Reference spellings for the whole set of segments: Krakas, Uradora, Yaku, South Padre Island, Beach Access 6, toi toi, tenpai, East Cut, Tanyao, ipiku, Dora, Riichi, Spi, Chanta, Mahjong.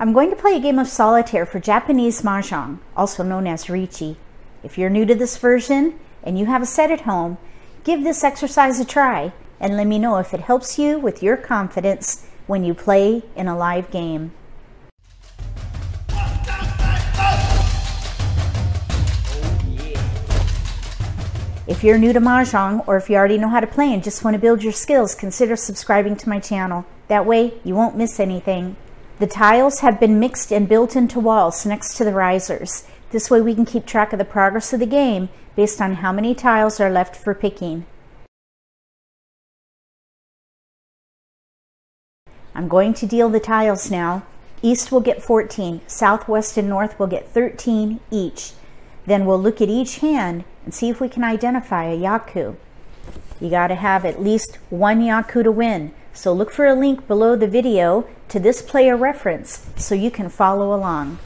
I'm going to play a game of solitaire for Japanese Mahjong, also known as Riichi. If you're new to this version and you have a set at home, give this exercise a try and let me know if it helps you with your confidence when you play in a live game. If you're new to Mahjong, or if you already know how to play and just want to build your skills, consider subscribing to my channel. That way, you won't miss anything. The tiles have been mixed and built into walls next to the risers. This way we can keep track of the progress of the game based on how many tiles are left for picking. I'm going to deal the tiles now. East will get 14, south, west, and north will get 13 each. Then we'll look at each hand and see if we can identify a Yaku. You gotta have at least one Yaku to win, so look for a link below the video to this player reference so you can follow along.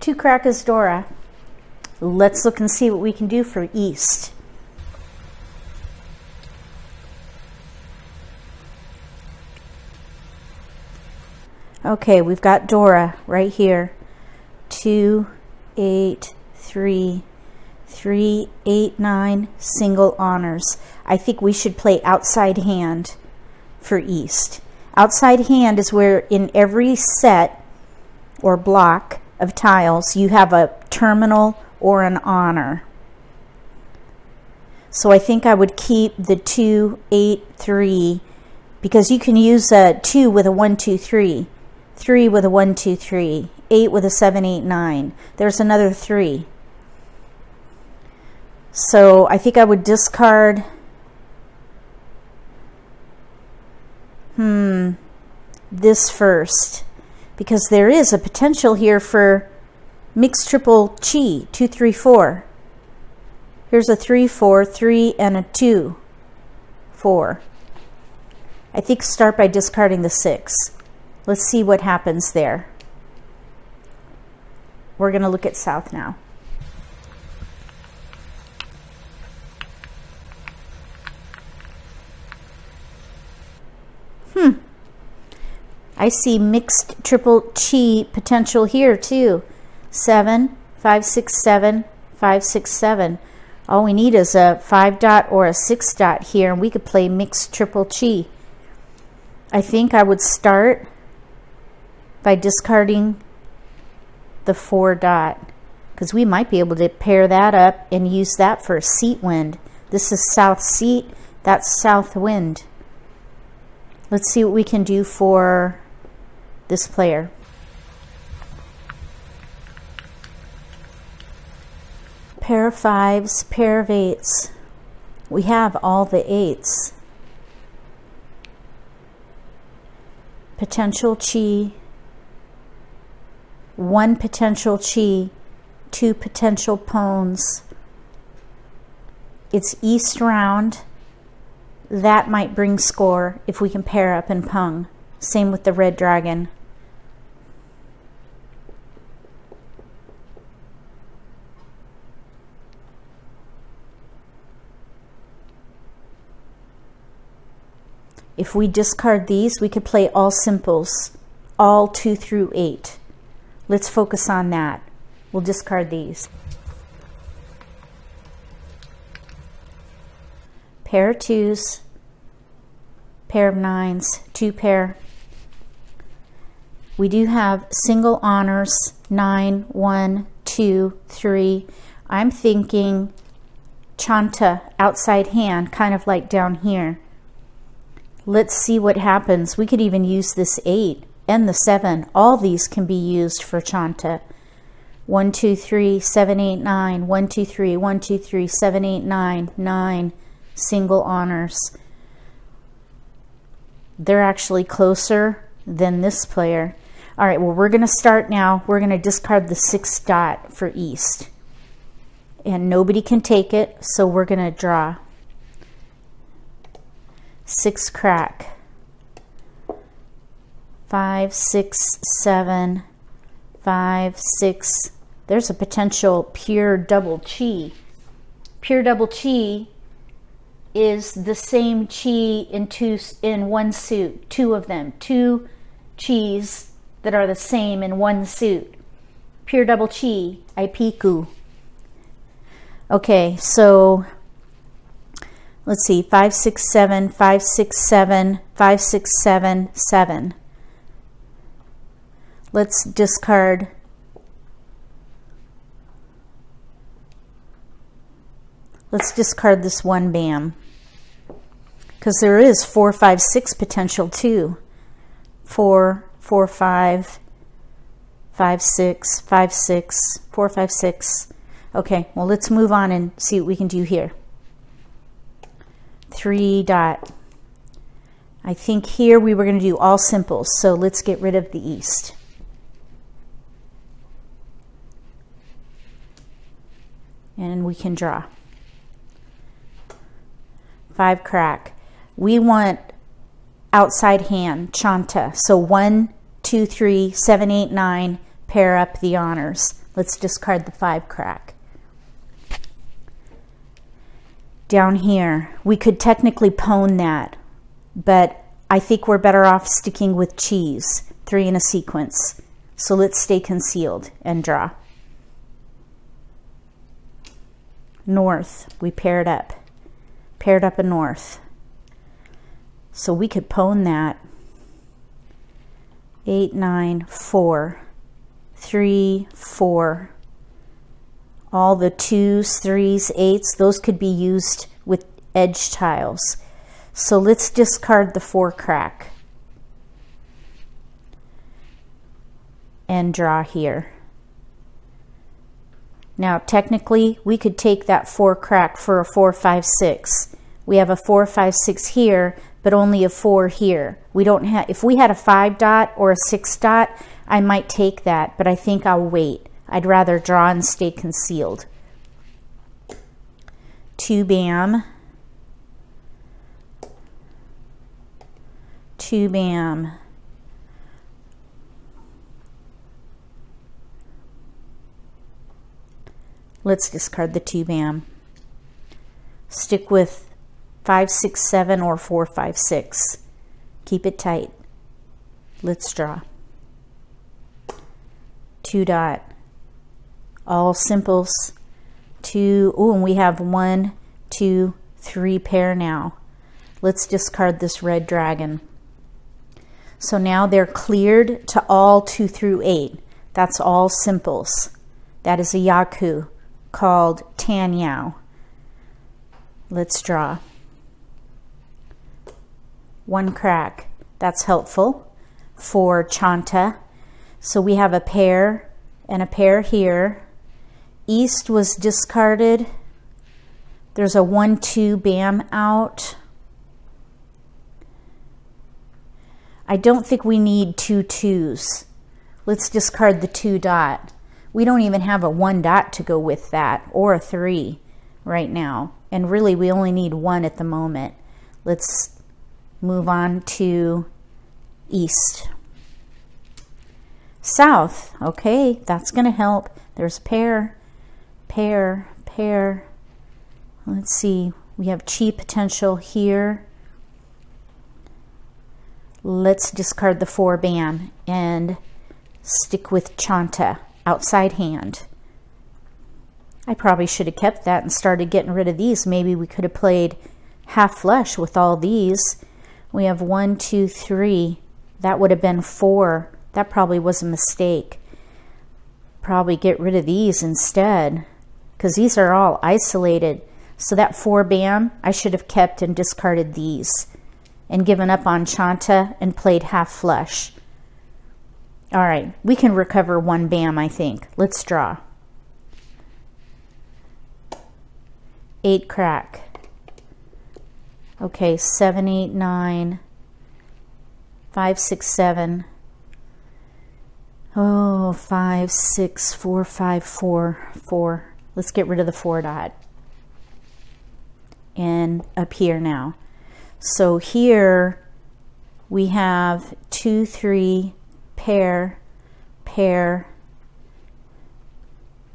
Two Krakas, Dora. Let's look and see what we can do for East. Okay, we've got Dora right here. 2, 8, 3. 3, 8, 9 single honors. I think we should play outside hand for East. Outside hand is where in every set or block of tiles you have a terminal or an honor. So I think I would keep the 2, 8, 3 because you can use a 2 with a 1, 2, 3, 3 with a 1, 2, 3, 8 with a 7, 8, 9. There's another 3. So I think I would discard. This first, because there is a potential here for mixed triple chi, 2, 3, 4. Here's a 3, 4, 3, and a 2, 4. I think start by discarding the 6. Let's see what happens there. We're gonna look at south now. I see mixed triple chi potential here too. 7, 5, 6, 7, 5, 6, 7. All we need is a 5 dot or a 6 dot here, and we could play mixed triple chi. I think I would start by discarding the 4 dot, because we might be able to pair that up and use that for a seat wind. This is south seat, that's south wind. Let's see what we can do for this player. Pair of 5s, pair of 8s. We have all the 8s. Potential chi. 1 potential chi. 2 potential pawns. It's east round. That might bring score if we can pair up and pung. Same with the red dragon. If we discard these, we could play all simples, all 2 through 8. Let's focus on that. We'll discard these. Pair of 2s, pair of 9s, 2 pair. We do have single honors, 9, 1, 2, 3. I'm thinking Chanta, outside hand, kind of like down here. Let's see what happens. We could even use this 8 and the 7. All these can be used for Chanta. 1, 2, 3, 7, 8, 9. 1, 2, 3, 1, 2, 3, 7, 8, 9, 9. Single honors. They're actually closer than this player. All right, well, we're gonna start now. We're gonna discard the 6 dot for East, and nobody can take it, so we're gonna draw. 6 crack, 5, 6, 7, 5, 6. There's a potential pure double chi. Pure double chi is the same chi in one suit, two of them, two chis that are the same in one suit. Pure double chi, ipiku. Okay, so let's see, 5, 6, 7, 5, 6, 7, 5, 6, 7, 7. Let's discard this one bam, because there is 4, 5, 6 potential too. 4, 4, 5, 5, 6, 5, 6, 4, 5, 6. Okay, well, let's move on and see what we can do here. 3 dot. I think here we were going to do all simples, so let's get rid of the east. And we can draw. 5 crack. We want outside hand, Chanta. So 1, 2, 3, 7, 8, 9, pair up the honors. Let's discard the 5 crack. Down here, we could technically pwn that, but I think we're better off sticking with cheese, 3 in a sequence. So let's stay concealed and draw. North, we paired up a north. So we could pwn that. 8, 9, 4, 3, 4. All the 2s, 3s, 8s, those could be used with edge tiles. So let's discard the 4 crack and draw here. Now technically we could take that 4 crack for a 4, 5, 6. We have a 4, 5, 6 here, but only a 4 here. We don't have, if we had a 5 dot or a 6 dot, I might take that, but I think I'll wait. I'd rather draw and stay concealed. 2 bam. 2 bam. Let's discard the 2 bam. Stick with 5, 6, 7 or 4, 5, 6. Keep it tight. Let's draw. 2 dot. All simples. 2. Oh, and we have 1, 2, 3 pair now. Let's discard this red dragon. So now they're cleared to all 2 through 8. That's all simples. That is a Yaku called Tanyao. Let's draw. 1 crack. That's helpful for Chanta. So we have a pair and a pair here. East was discarded. There's a 1, 2 bam out. I don't think we need 2 2s. Let's discard the 2 dot. We don't even have a 1 dot to go with that, or a 3 right now. And really we only need 1 at the moment. Let's move on to east. South, okay, that's gonna help. There's pair, pair, pair. Let's see, we have chi potential here. Let's discard the 4 bam and stick with Chanta, outside hand. I probably should have kept that and started getting rid of these. Maybe we could have played half flush with all these. We have 1, 2, 3. That would have been 4. That probably was a mistake. Probably get rid of these instead, because these are all isolated. So that 4 bam, I should have kept and discarded these and given up on Chanta and played half flush. All right, we can recover 1 bam, I think. Let's draw. 8 crack. Okay, 7, 8, 9, 5, 6, 7. Oh, 5, 6, 4, 5, 4, 4. Let's get rid of the 4 dot. And up here now. So here we have 2, 3, pair, pair.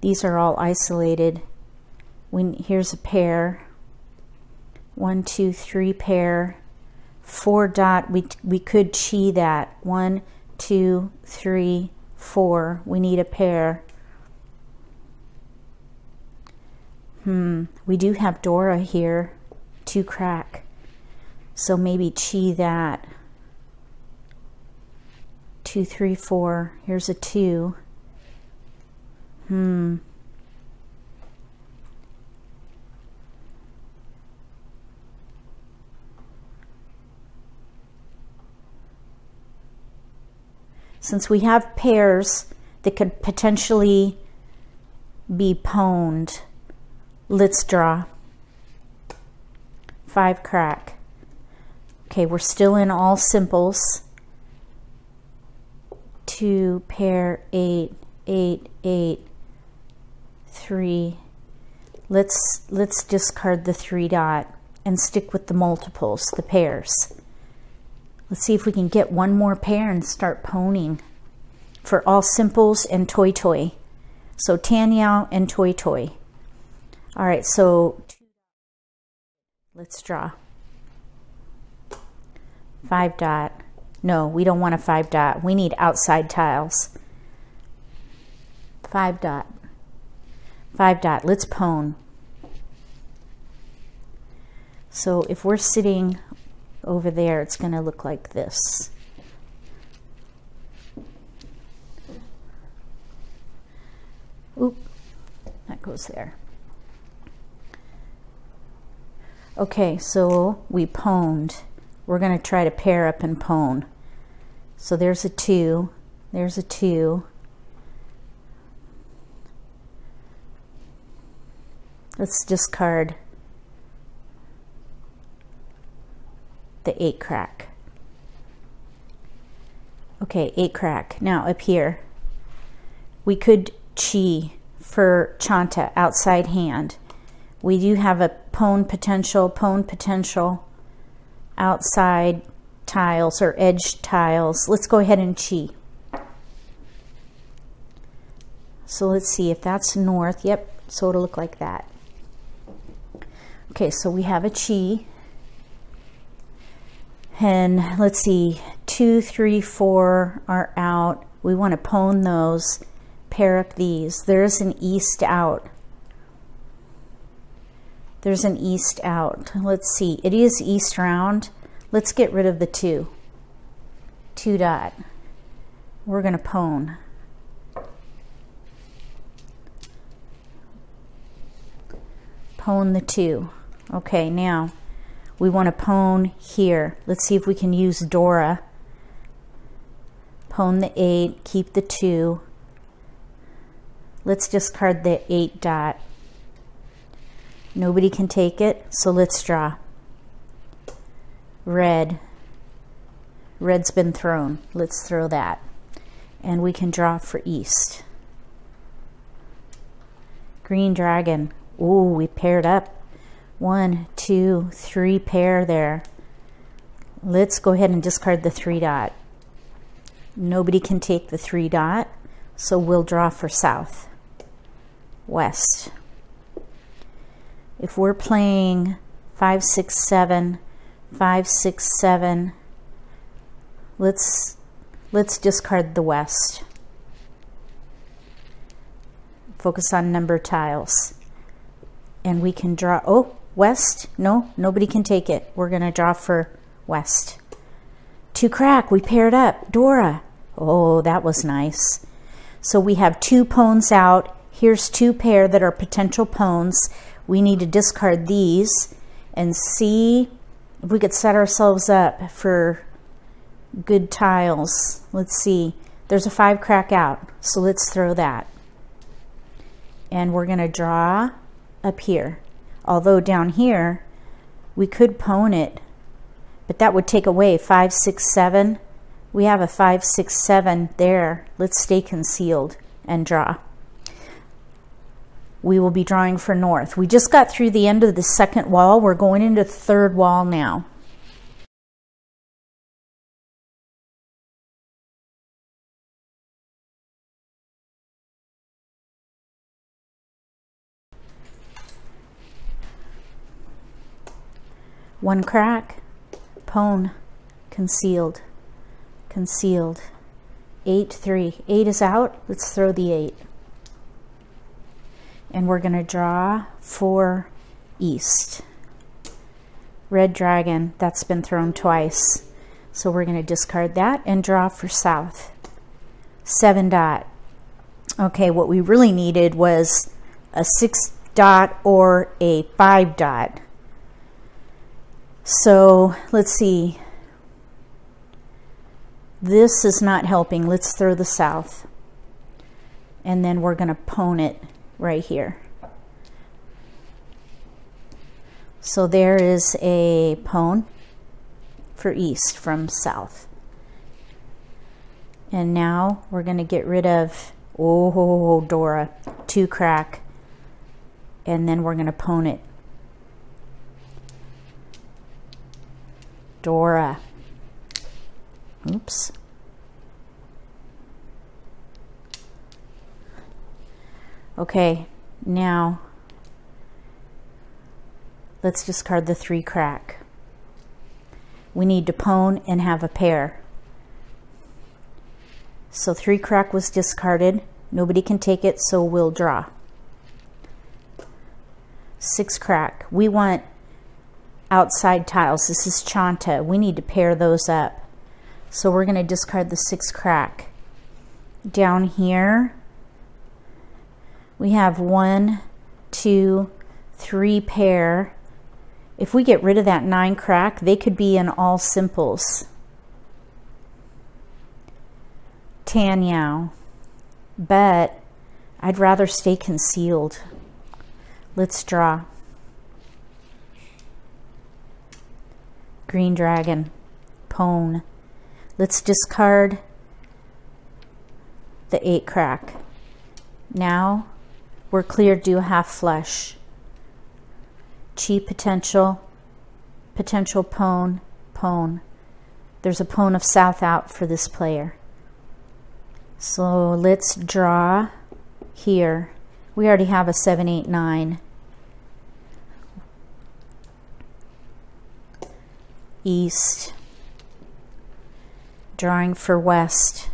These are all isolated. Here's a pair. 1, 2, 3 pair. 4 dot, we could chi that. 1, 2, 3, 4. We need a pair. We do have Dora here. 2 crack. So maybe chi that. 2, 3, 4. Here's a 2. Since we have pairs that could potentially be pawned, let's draw. 5 crack. Okay, we're still in all simples. 2 pair, 8, 8, 8, 3. Let's discard the 3 dot and stick with the multiples, the pairs. Let's see if we can get one more pair and start pawning for all simples and toi toi. So Tanyao and toi toi. All right, so let's draw. 5 dot. No, we don't want a 5 dot. We need outside tiles. 5 dot. 5 dot. Let's pawn. So if we're sitting over there, it's going to look like this. Oop, that goes there. Okay, so we pawned. We're going to try to pair up and pawn. So there's a 2, there's a 2. Let's discard the 8 crack. Okay, 8 crack. Now up here, we could chi for Chanta, outside hand. We do have a pawn potential, outside tiles or edge tiles. Let's go ahead and chi. So let's see if that's north. Yep, so it'll look like that. Okay, so we have a chi. And let's see, 2, 3, 4 are out. We want to pawn those, pair up these. There's an east out. There's an east out. Let's see, it is east round. Let's get rid of the 2. 2 dot. We're going to pawn. Pawn the 2. Okay, now we want to pawn here. Let's see if we can use Dora. Pawn the 8, keep the 2. Let's discard the 8 dot. Nobody can take it, so let's draw. Red. Red's been thrown. Let's throw that. And we can draw for east. Green dragon. Ooh, we paired up. 1, 2, 3 pair there. Let's go ahead and discard the 3 dot. Nobody can take the 3 dot, so we'll draw for south, west. If we're playing 5, 6, 7, 5, 6, 7, let's discard the west. Focus on number tiles, and we can draw. Oh. West? No, nobody can take it. We're going to draw for west. 2 crack. We paired up. Dora. Oh, that was nice. So we have 2 pawns out. Here's 2 pair that are potential pawns. We need to discard these and see if we could set ourselves up for good tiles. Let's see. There's a 5 crack out, so let's throw that. And we're going to draw up here. Although down here, we could pawn it, but that would take away 5, 6, 7. We have a 5, 6, 7 there. Let's stay concealed and draw. We will be drawing for north. We just got through the end of the second wall. We're going into the third wall now. One crack. Pone. Concealed. Concealed. 8, 3. 8 is out. Let's throw the 8. And we're going to draw 4 east. Red dragon. That's been thrown twice. So we're going to discard that and draw for south. 7 dot. Okay, what we really needed was a 6 dot or a 5 dot. So let's see. This is not helping. Let's throw the south. And then we're going to pone it right here. So there is a pone for east from south. And now we're going to get rid of, oh, Dora, 2 crack. And then we're going to pone it. Dora. Oops. Okay, now let's discard the 3 crack. We need to pone and have a pair. So 3 crack was discarded. Nobody can take it, so we'll draw. 6 crack. We want outside tiles. This is Chanta. We need to pair those up. So we're going to discard the 6 crack. Down here, we have 1, 2, 3 pair. If we get rid of that 9 crack, they could be in all simples. Tanyao, but I'd rather stay concealed. Let's draw. Green dragon, pone. Let's discard the 8 crack. Now we're clear, do a half flush. Chi potential, potential pone, pone. There's a pone of south out for this player. So let's draw here. We already have a 7, 8, 9. East. Drawing for west.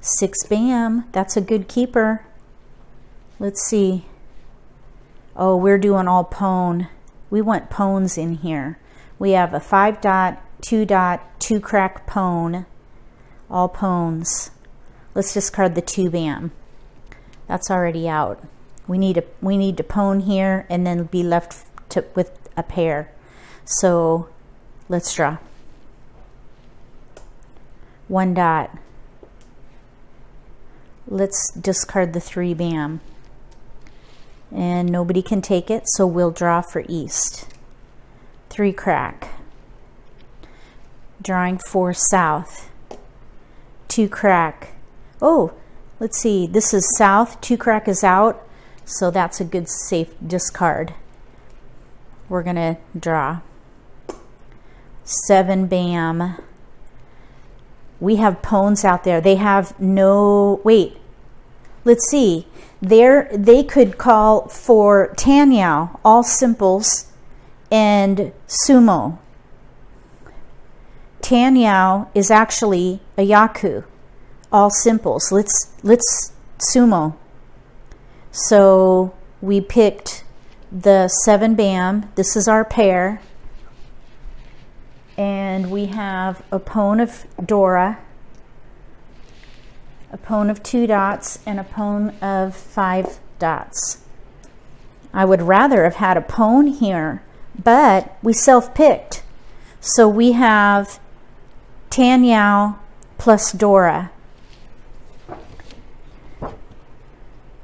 6, bam. That's a good keeper. Let's see. Oh, we're doing all pone. We want pones in here. We have a 5 dot, 2 crack pone. All pones. Let's discard the 2, bam. That's already out. We need to pone here and then be left with a pair. So let's draw. 1 dot. Let's discard the 3, bam. And nobody can take it, so we'll draw for east. 3 crack. Drawing for south. 2 crack. Oh, let's see. This is south. 2 crack is out. So that's a good safe discard. We're going to draw. 7, bam. We have pones out there. They have no, wait. Let's see. They could call for Tanyao, all simples, and sumo. Tanyao is actually a Yaku. All simples. Let's sumo. So we picked the 7, bam. This is our pair. And we have a pone of Dora, a pone of 2 dots, and a pone of 5 dots. I would rather have had a pone here, but we self-picked. So we have Tanyao plus Dora.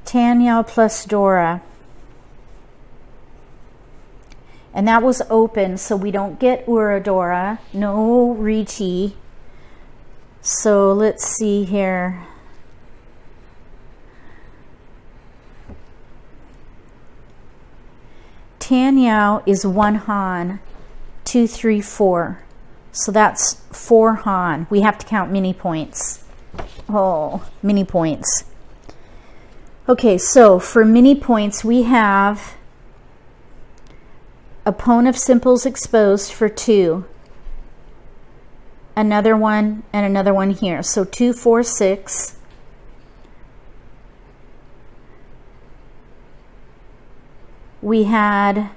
Tanyao plus Dora. And that was open, so we don't get Uradora. No Riichi. So let's see here. Tanyao is 1 Han, 2, 3, 4. So that's 4 Han. We have to count mini points. Oh, mini points. Okay, so for mini points, we have a pawn of simples exposed for 2. Another one and another one here. So 2, 4, 6. We had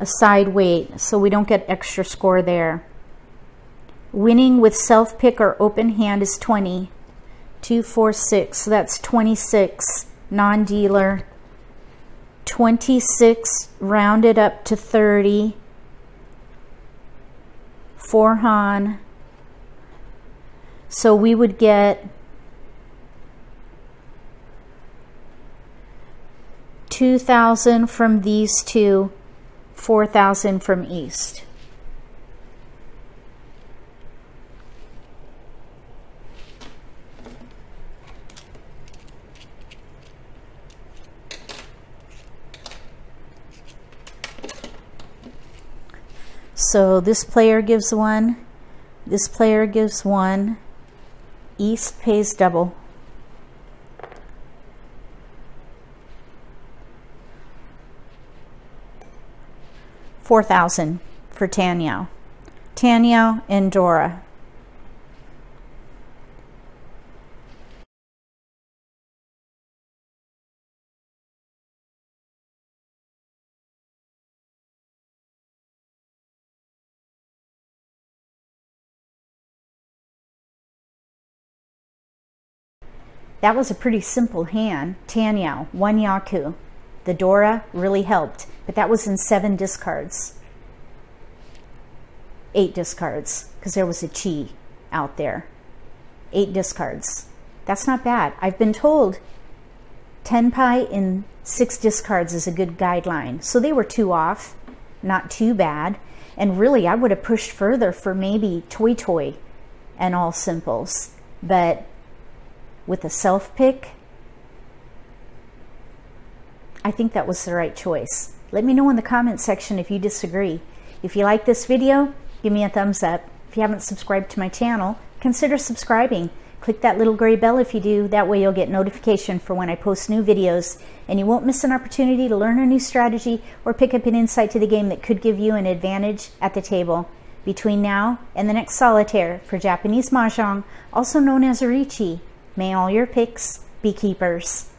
a side weight, so we don't get extra score there. Winning with self-pick or open hand is 20. 2, 4, 6, so that's 26, non-dealer. 26 rounded up to 30. 4 Han. So we would get 2,000 from these two, 4,000 from East. So this player gives 1, this player gives 1, East pays double. $4,000 for Tanyao. Tanyao and Dora. That was a pretty simple hand. Tanyao, 1 Yaku. The Dora really helped, but that was in 7 discards. 8 discards, because there was a chi out there. 8 discards. That's not bad. I've been told tenpai in 6 discards is a good guideline. So they were 2 off, not too bad. And really, I would have pushed further for maybe toi toi and all simples. But with a self-pick, I think that was the right choice. Let me know in the comment section if you disagree. If you like this video, give me a thumbs up. If you haven't subscribed to my channel, consider subscribing. Click that little gray bell if you do. That way you'll get notification for when I post new videos, and you won't miss an opportunity to learn a new strategy or pick up an insight to the game that could give you an advantage at the table. Between now and the next solitaire for Japanese Mahjong, also known as Riichi, may all your picks be keepers.